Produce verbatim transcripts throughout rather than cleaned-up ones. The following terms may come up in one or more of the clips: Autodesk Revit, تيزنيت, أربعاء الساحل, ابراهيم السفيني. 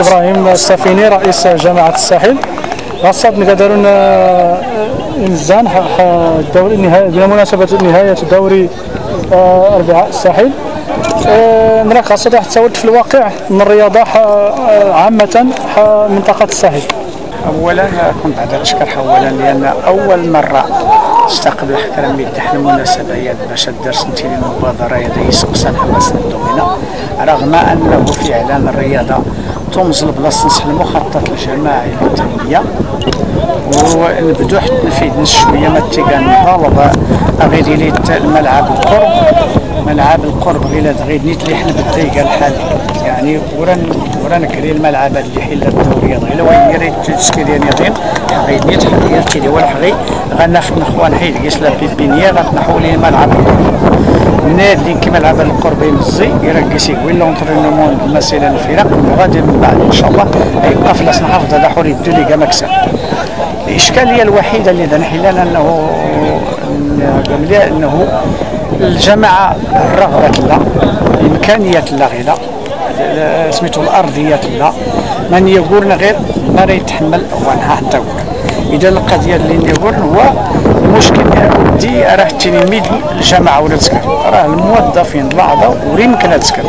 السيد ابراهيم السفيني رئيس جامعه الساحل. غصبنا كداروا لنا انزان الدوري النهائي بمناسبه نهايه دوري اربعاء الساحل. ملي خاصه حتى ولد في الواقع من الرياضه عامه منطقه الساحل. اولا كنت على اشكر اولا لان اول مره استقبل احترام مفتاح المناسبه هي باش الدرس نتيلي المبادره هذه سقسان حماس الدومينا، رغم انه فعلا الرياضه تمز لبلاصه المخطط الجماعي الوطنيه ونبدو حتى نفيد شويه ما تيكنضرب غير ليت الملعب القرب ملعب القرب غير غير نيت اللي حنا بالدقيقه الحال يعني وران وران كري الملعب اللي حل الدوري غير وين يريد التشكيل ديال غير غير نيت حنا تيدي هو الحري غناخذ نخوان حيد كيس لا بيبينيه غنحول ليه الملعب النادي اللي كيلعب القرب يمزي يركز يقول لونترينمون مثلا الفرق وغادي من بعد ان شاء الله يبقى في لاص نحافظ على حريه الدوليغا مكسب. الاشكاليه الوحيده اللي دنحلها انه انه الجماعه الرغبه لا الامكانيات لا غير سميتو الارضيات لا من يقولنا غير ما يتحمل وانها حتى اذا القضيه اللي يقول هو المشكل دي راه التلميذ الجامعه ولا تسكر راه الموظفين لحظه ويمكن تسكر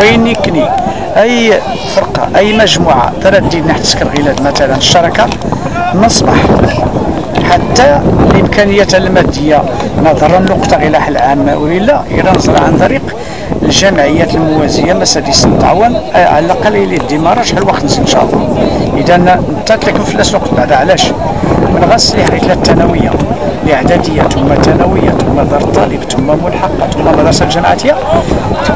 وين يكني اي فرقه اي مجموعه تردد نحت تسكر غير مثلا الشركه من الصباح حتى الامكانيات الماديه نظرا لنقطه غلاح العام ولا الا نزرع عن طريق الجمعيات الموازيه مسادي التعاون على الاقل يدي ما راه شحال وقت ان شاء الله. اذا انت تلك فلاش وقت بعدا علاش من غسل رحله الثانويه الاعداديه ثم الثانويه ثم دار الطالب ثم ملحقه ثم المدرسه الجامعيه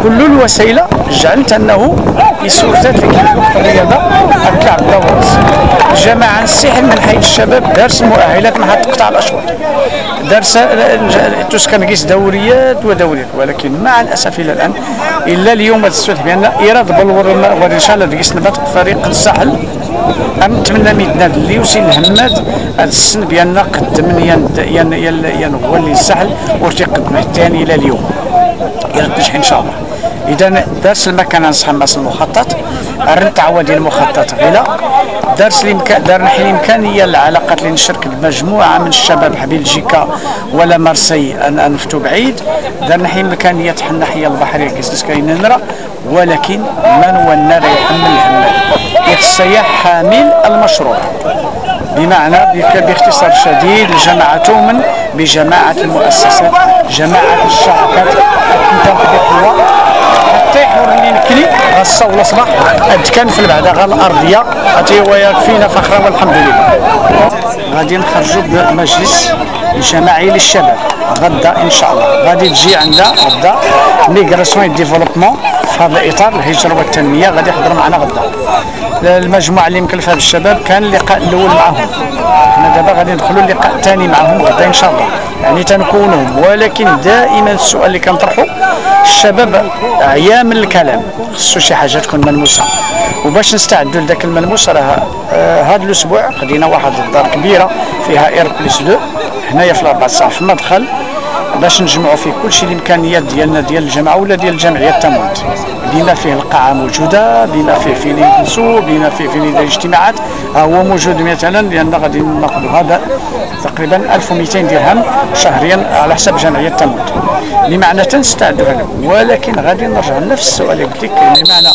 كل الوسائل جعلت انه يسور ذلك الوقت الرياضه تلعب دور الجماعه الساحل من حيث الشباب دارس المؤهلات مع تقطع الاشواط دارس تسكن كيس دوريات ودوريات ولكن مع الاسف الى الان الا اليوم تسمح بان اراده بالور ان شاء الله كيس نبات فريق الساحل نتمنى ميدنا اللي يوصل الهمات هذا السن بان قدم ين ين هو اللي الساحل واش يقدم الثاني الى اليوم يرتاح ان شاء الله. اذا درس المكان نصح مصر المخطط رنت عوادي المخطط غير درس الامكان دار نحل الامكانيه العلاقات اللي نشارك بمجموعه من الشباب بلجيكا ولا مارسي ان نفتو بعيد دار نحل الامكانيه الناحيه البحريه كيس كاين نرى ولكن من هو النار يحمل الحمل سيحامل المشروع بمعنى باختصار شديد الجماعه تؤمن بجماعه المؤسسات جماعه الشركات حتى يحور اللي نكلي غصه ولا صباح قد كان في البعده غير الارضيه حتى هو يكفينا فخرا والحمد لله. غادي نخرجوا بمجلس جماعي للشباب غدا ان شاء الله غادي تجي عندنا غدا ميغراسيون ديفلوبمون في هذا الاطار الهجره والتنميه غادي يحضر معنا غدا المجموعه اللي مكلفه بالشباب كان اللقاء الاول معهم حنا دابا غادي ندخلوا اللقاء الثاني معهم غدا ان شاء الله يعني تنكونهم ولكن دائما السؤال اللي كنطرحوا الشباب عيان من الكلام خصو شي حاجه تكون ملموسه وباش نستعدوا لذاك الملموس راه هذا الاسبوع خدينا واحد الدار كبيره فيها اير بلس اثنين هنايا في الاربعه ساعه في المدخل باش نجمعوا فيه كل شيء الامكانيات ديالنا ديال الجامعه ولا ديال الجمعيه التمويل بما فيه القاعه موجوده بما فيه فين يجلسوا بما فيه فين يديروا الاجتماعات هو موجود مثلا لان غادي ناخذ هذا تقريبا ألف ومئتين درهم شهريا على حساب جمعيه التمويل بمعنى تنستعدوا ولكن غادي نرجع لنفس السؤال اللي قلت لك بمعنى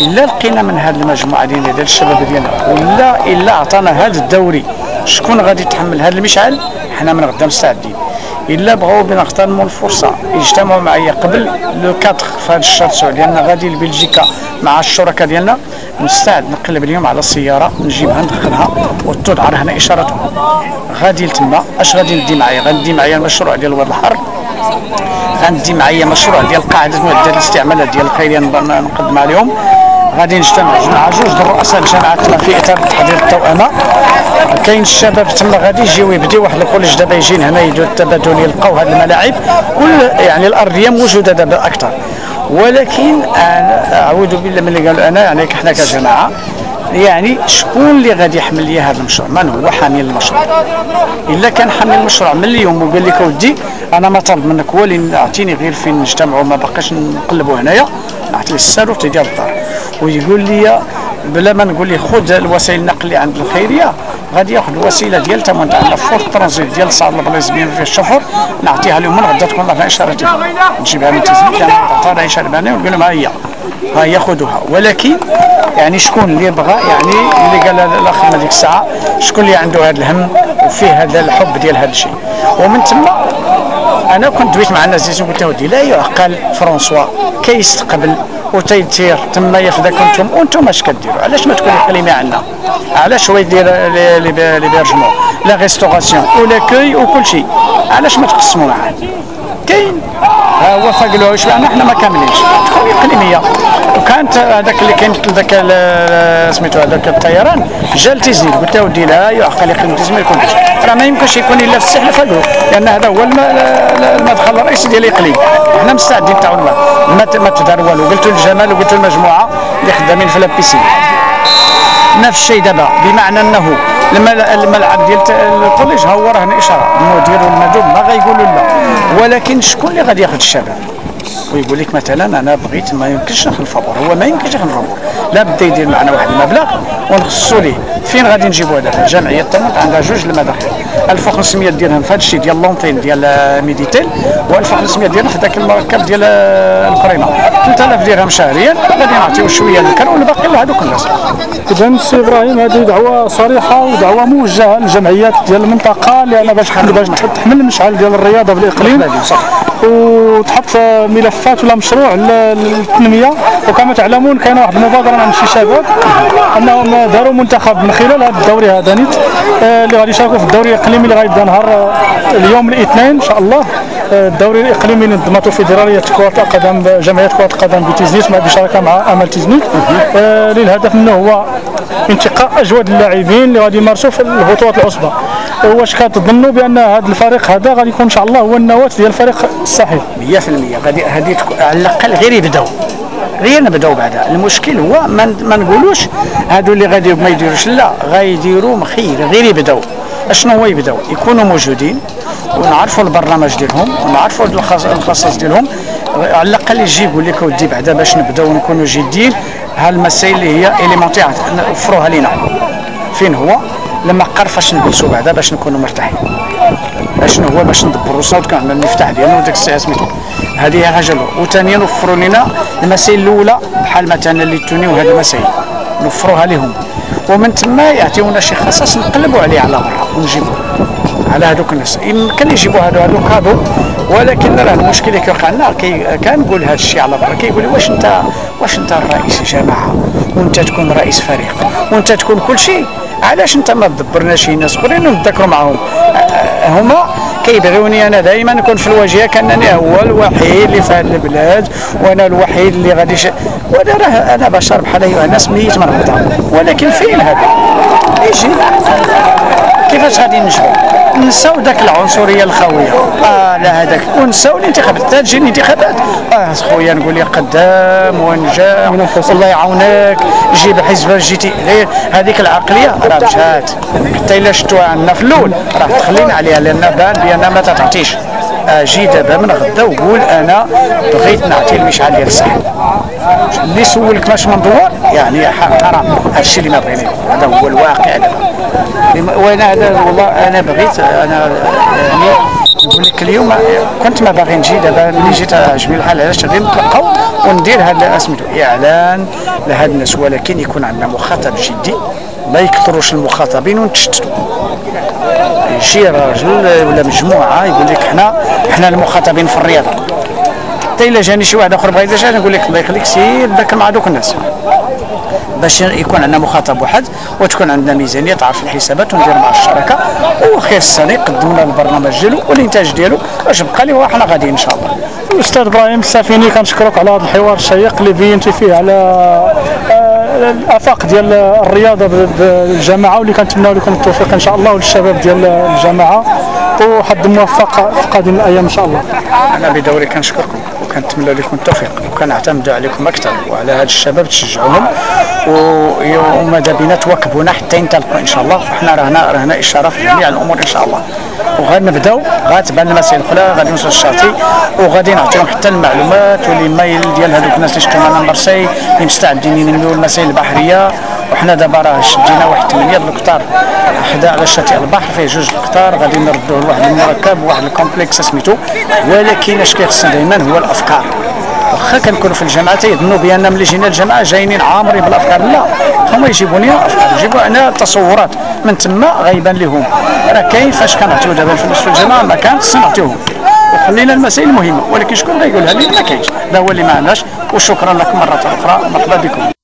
الا لقينا من هذه المجموعه ديالنا ديال الشباب ديالنا ولا الا عطانا هذا الدوري شكون غادي يتحمل هذا المشعل حنا من غدا مستعدين الا بغاو بنا نغتنموا الفرصه يجتمعوا معايا قبل لو أربعة في هذا الشهر تسعة لان غادي لبلجيكا مع الشركاء ديالنا مستعد نقلب اليوم على السياره نجيبها ندخلها وتظهر هنا اشارتهم غادي لتما اش غادي ندي معايا غندي معايا المشروع ديال الواد الحر غندي معايا مشروع ديال قاعده معدات الاستعمالات ديال الخيريه نقدمها اليوم غادي نجتمع مع جوج د رؤساء الجامعات تما في اطار تحضير التوأمه كاين الشباب تما غادي يجيو يبداو واحد الكوليج دابا يجينا هنا يديروا التبادل يلقاو هاد الملاعب كل يعني الارضيه موجوده دابا اكثر ولكن اعوذ بالله من اللي قالوا انا يعني حنا كجماعه يعني شكون اللي غادي يحمل لي هذا المشروع من هو حامل المشروع الا كان حامل المشروع من اليوم وقال لك اودي انا ما طالب منك هو اللي اعطيني غير فين نجتمعوا ما باقاش نقلبوا هنايا عطلي الساروت ديال الدار ويقول لي بلا ما نقول ليه خذ الوسائل النقل اللي عند الخيريه، غادي ياخذ الوسيله ديال ثمن تاع لافور ترانزيت ديال صعب البلايص بين في الشفر، نعطيها لهم من غدا تكون راه اشاره ديالهم، نجيبها من تيزنيت يعني نعطيها هي شربانه ونقول لهم ها هي ها هي خذوها. ولكن يعني شكون اللي بغى، يعني اللي قال الاخ ديك الساعه شكون اللي عنده هذا الهم وفيه هذا الحب ديال هذا الشيء. ومن تما انا كنت دويت مع الناس ديالي قلت لهم ودي لا يعقل فرنسوا كيستقبل وتيتير تما ياخذ كنتم وانتم اش كديروا، علاش ما تكونوا كلمه عندنا، علاش هو يدير لي بيرجمون لا ريستوراسيون ولا كوي وكل شيء، علاش ما تقسموا معاه كاين ها هو فقلوه شحال حنا ما كاملينش تكون اقليميه. وكانت هذاك اللي كاين ذاك سميتو هذاك الطيران جا لتيزنيت قلت له ودي لا يعقل يقيم تيزنيت ما يكونش، راه ما يمكنش يكون الا في الساحل فقلوه، لان هذا هو المدخل الرئيسي ديال الاقليم، حنا مستعدين تعاونوا ما تدار والو. قلت للجمال وقلت للمجموعه اللي خدامين في لابيسين نفس الشيء دابا، بمعنى انه لما الملعب ديال الكوليج ها هو راه هنا اشاره المدير والمندوب ما غايقولوا لا، ولكن شكون اللي غادي ياخذ الشباب ويقول لك مثلا انا بغيت ما يمكنش ناخذ الفابور، هو ما يمكنش ياخذ الفابور، لا بدا يدير معنا واحد المبلغ ونخصصوا ليه. فين غادي نجيبوا هذا؟ جمعيه تموت عندها جوج المداخل، ألف وخمسمية درهم في هذا الشيء ديال لونتين ديال ميديتيل و1500 درهم في ذاك المركب ديال القريمه، ثلاثة آلاف درهم شهريا غادي نعطيو شويه للكر والباقي لهذوك الناس. اذا سي ابراهيم هذه دعوه صريحه ودعوه موجهه للجمعيات ديال المنطقه، لان باش باش تحمل المشعل ديال الرياضه في الاقليم وتحط ملفات ولا مشروع للتنميه. وكما تعلمون كاين واحد المبادره عند شي شباب انهم داروا منتخب من خلال هذا الدوري هذا نيت اللي غادي يشاركوا في الدوري الاقليمي اللي غيبدا نهار اليوم الاثنين ان شاء الله، الدوري الاقليمي اللي نظمته فيدراليه كره القدم جمعيه كره القدم بتيزنيت مع بشراكه مع امل تيزنيت، اللي الهدف منه هو انتقاء اجود اللاعبين اللي غادي يمارسوا في البطولات العصبه. واش كتظنوا بان هذا الفريق هذا غادي يكون ان شاء الله هو النواه ديال فريق الساحل؟ مية بالمية غادي هذه على الاقل غير يبداو غير نبداو بعدا. المشكل هو ما نقولوش هادو اللي غادي ما يديروش، لا غيديروا مخير غير يبداو. اشنو هو يبداو؟ يكونوا موجودين ونعرفوا البرنامج ديالهم ونعرفوا الخصائص ديالهم، على الاقل يجي يقول لك اودي بعدا باش نبداو نكونوا جديين. هالمسائل اللي هي اليمونتيغ وفروها لينا فين هو لما قرفاش نجلسوا بعدا باش نكونوا مرتاحين، اشنو هو باش ندبروا الصوت كنعمل المفتاح ديالو وداك الساعه سميتو هذه حاجه له. وثانيا نوفروا لنا المسائل الاولى بحال مثلا اللي توني وهذه المسائل نوفروها لهم، ومن تما يعطيونا شي خصاص نقلبوا عليه على برا ونجيبوه على هذوك الناس. يمكن يجيبوا هذو هذو كادو، ولكن راه المشكل اللي كيوقع لنا كنقول هذا الشيء على برا كيقول لي واش انت واش انت الرئيس جماعه وانت تكون رئيس فريق وانت تكون كل شيء، علاش انت ما تدبرناش شي ناس اخرين ونتذاكروا معاهم؟ هما كيبغيوني انا دائما نكون في الواجهه كانني هو الوحيد اللي في هذه البلاد وانا الوحيد اللي غادي ش... وانا راه انا بشر بحال ايها الناس ميت مربوطه. ولكن فين هذا؟ يجي كيفاش غادي نجحوا؟ نساو ذاك العنصريه الخاويه اه لا هذاك، ونساو الانتخابات حتى تجي الانتخابات اه خويا نقول لك قدام ونجا الله يعاونك جيب حزب جيتي غير هذيك العقليه راه مشات حتى الا شفتوها عندنا في الاول راه تخلينا عليها لان بان بان ما تعطيش. اجي دابا من غدا وقول انا بغيت نعطي المشعل ديال الساحل اللي سولك باش مندور، يعني حرام هذا الشيء اللي ما بغيناه، هذا هو الواقع دابا. وانا هذا والله انا بغيت انا يعني نقول لك اليوم كنت ما باغي نجي، دابا ملي جيت عجبني الحال علاش غادي نتلقاو وندير هذا اسميتو اعلان لهاد الناس، ولكن يكون عندنا مخاطب جدي ما يكثروش المخاطبين ونتشتتوا. شي راجل ولا مجموعه يقول لك حنا حنا المخاطبين في الرياضه، حتى الا جاني شي واحد اخر بغا يدير نقول لك الله يخليك سير ذاك مع ذوك الناس باش يكون عندنا مخاطب واحد وتكون عندنا ميزانيه تعرف الحسابات وندير مع الشركه. وخير السنه يقدم لنا البرنامج ديالو والانتاج ديالو واش بقى لي هو حنا غاديين ان شاء الله. الاستاذ ابراهيم السفيني كنشكرك على هذا الحوار الشيق اللي بينتي فيه على الافاق ديال الرياضه بالجماعه، واللي كنتمناو لكم التوفيق ان شاء الله وللشباب ديال الجماعه وحد الموفقه في قادم الايام ان شاء الله. انا بدوري كنشكركم وكنتمنى لكم التوفيق وكنعتمد عليكم اكثر وعلى هاد الشباب تشجعوهم وماذا بينا تواكبونا حتى ينطلقوا ان شاء الله. وحنا راهنا راهنا اشاره في جميع الامور ان شاء الله، وغنبداو غتبان المسائل الاخرى غادي نوصل الشاطئ وغادي نعطيهم حتى المعلومات والايميل ديال هذوك الناس اللي شكون انا مرسي اللي مستعدين ينميو المسائل البحريه وحنا دابا راه شدينا واحد ثمانية الكتار، حدا على شاطئ البحر فيه جوج الكتار غادي نردوه لواحد المركب وواحد الكومبلكس سميتو. ولكن اش كيخصنا دائما هو الافكار، واخا كنكونوا في الجامعه تيظنوا بان ملي جينا الجامعه جايين عامرين بالافكار، لا هما يجيبوني افكار، يجيبوا انا تصورات من تما غيبان لهم راه كاين. فاش كنعطيو دابا الفلوس في الجامعه ما كانتش نعطيوهم، وخلينا المسائل مهمه، ولكن شكون غيقولها لي؟ ما كاينش، هذا هو اللي ما عندناش. وشكرا لكم مره اخرى، مرحبا بكم.